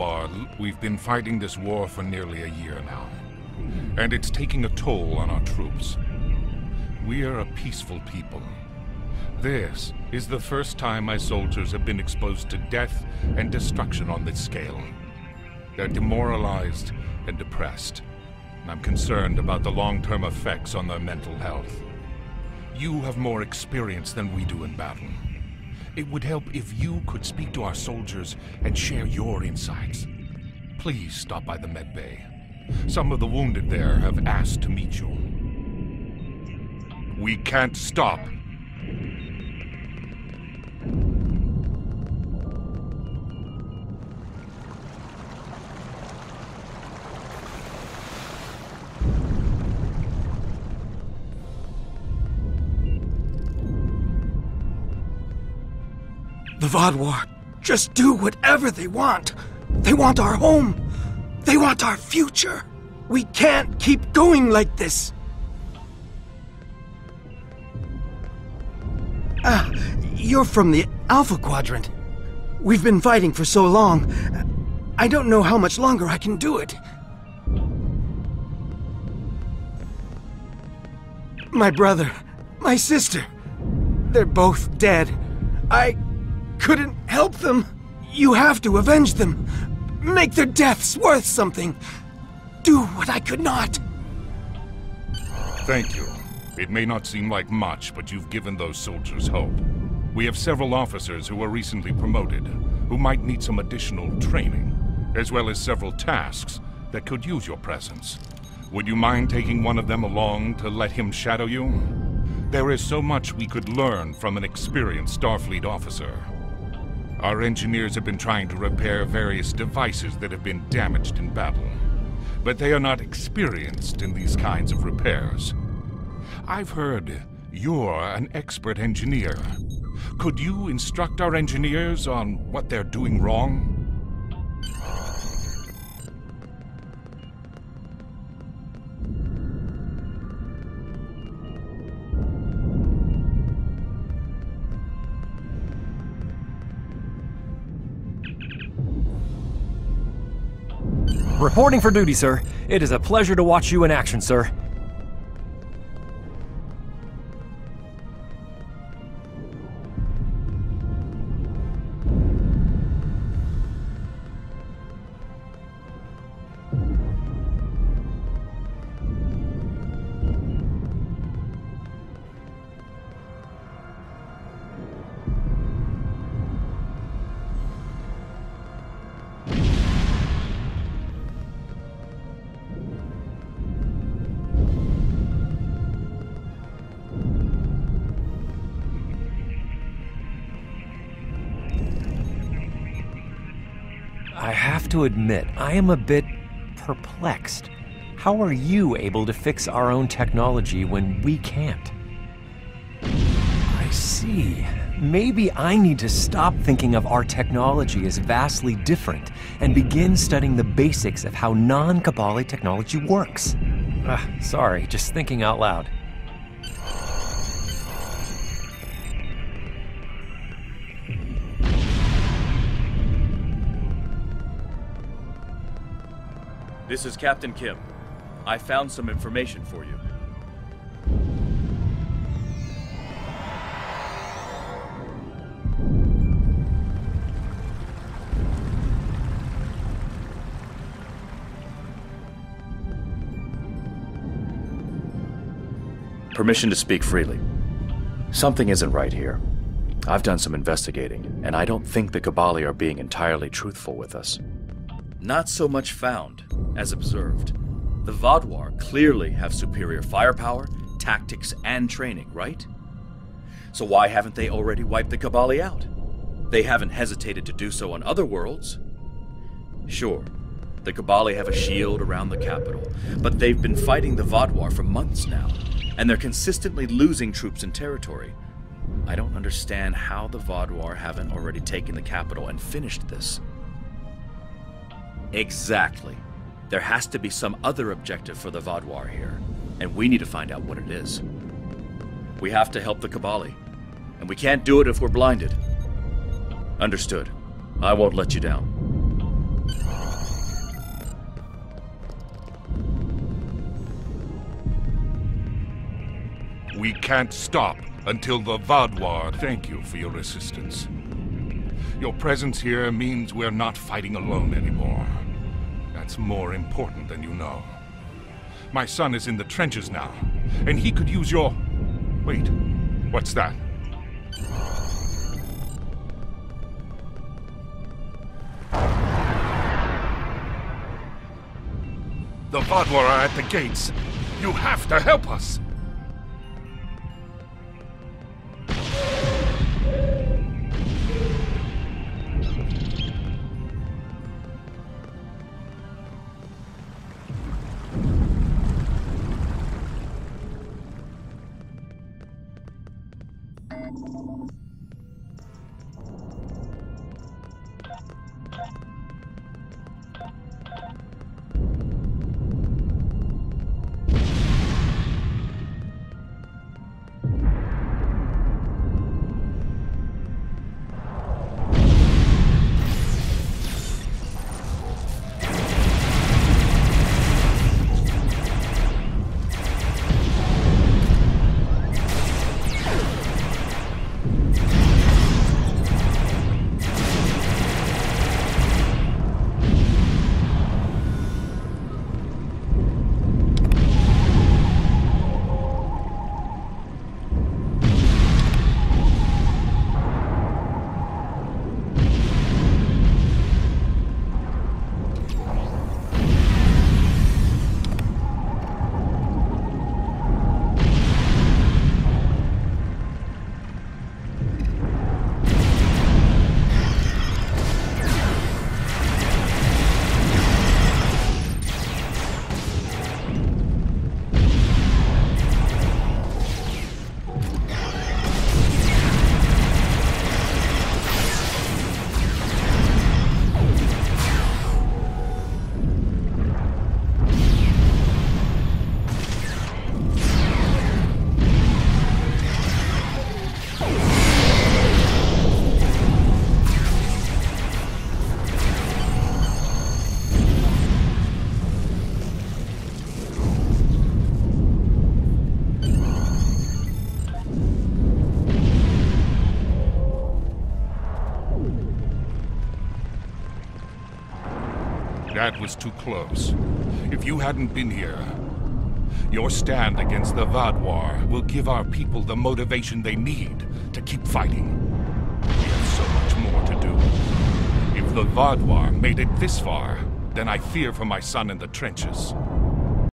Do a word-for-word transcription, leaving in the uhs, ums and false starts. Vaadwaur, we've been fighting this war for nearly a year now. And it's taking a toll on our troops. We're a peaceful people. This is the first time my soldiers have been exposed to death and destruction on this scale. They're demoralized and depressed. And I'm concerned about the long-term effects on their mental health. You have more experience than we do in battle. It would help if you could speak to our soldiers and share your insights. Please stop by the med bay. Some of the wounded there have asked to meet you. We can't stop. The Vaadwaur just do whatever they want. They want our home. They want our future. We can't keep going like this. Ah, you're from the Alpha Quadrant. We've been fighting for so long. I don't know how much longer I can do it. My brother, my sister, they're both dead. I couldn't help them. You have to avenge them. Make their deaths worth something. Do what I could not. Thank you. It may not seem like much, but you've given those soldiers hope. We have several officers who were recently promoted, who might need some additional training, as well as several tasks that could use your presence. Would you mind taking one of them along to let him shadow you? There is so much we could learn from an experienced Starfleet officer. Our engineers have been trying to repair various devices that have been damaged in battle, but they are not experienced in these kinds of repairs. I've heard you're an expert engineer. Could you instruct our engineers on what they're doing wrong? Reporting for duty, sir. It is a pleasure to watch you in action, sir. I have to admit, I am a bit perplexed. How are you able to fix our own technology when we can't? I see. Maybe I need to stop thinking of our technology as vastly different and begin studying the basics of how non-Kobali technology works. Ah, sorry, just thinking out loud. This is Captain Kim. I found some information for you. Permission to speak freely. Something isn't right here. I've done some investigating, and I don't think the Kobali are being entirely truthful with us. Not so much found as observed. The Vaadwaur clearly have superior firepower, tactics, and training, right? So why haven't they already wiped the Kobali out? They haven't hesitated to do so on other worlds. Sure, the Kobali have a shield around the capital, but they've been fighting the Vaadwaur for months now, and they're consistently losing troops and territory. I don't understand how the Vaadwaur haven't already taken the capital and finished this. Exactly. There has to be some other objective for the Vaadwaur here, and we need to find out what it is. We have to help the Kobali, and we can't do it if we're blinded. Understood. I won't let you down. We can't stop until the Vaadwaur thank you for your assistance. Your presence here means we're not fighting alone anymore. That's more important than you know. My son is in the trenches now, and he could use your... Wait, what's that? The Vaadwaur are at the gates. You have to help us! That was too close. If you hadn't been here, your stand against the Vaadwaur will give our people the motivation they need to keep fighting. We have so much more to do. If the Vaadwaur made it this far, then I fear for my son in the trenches.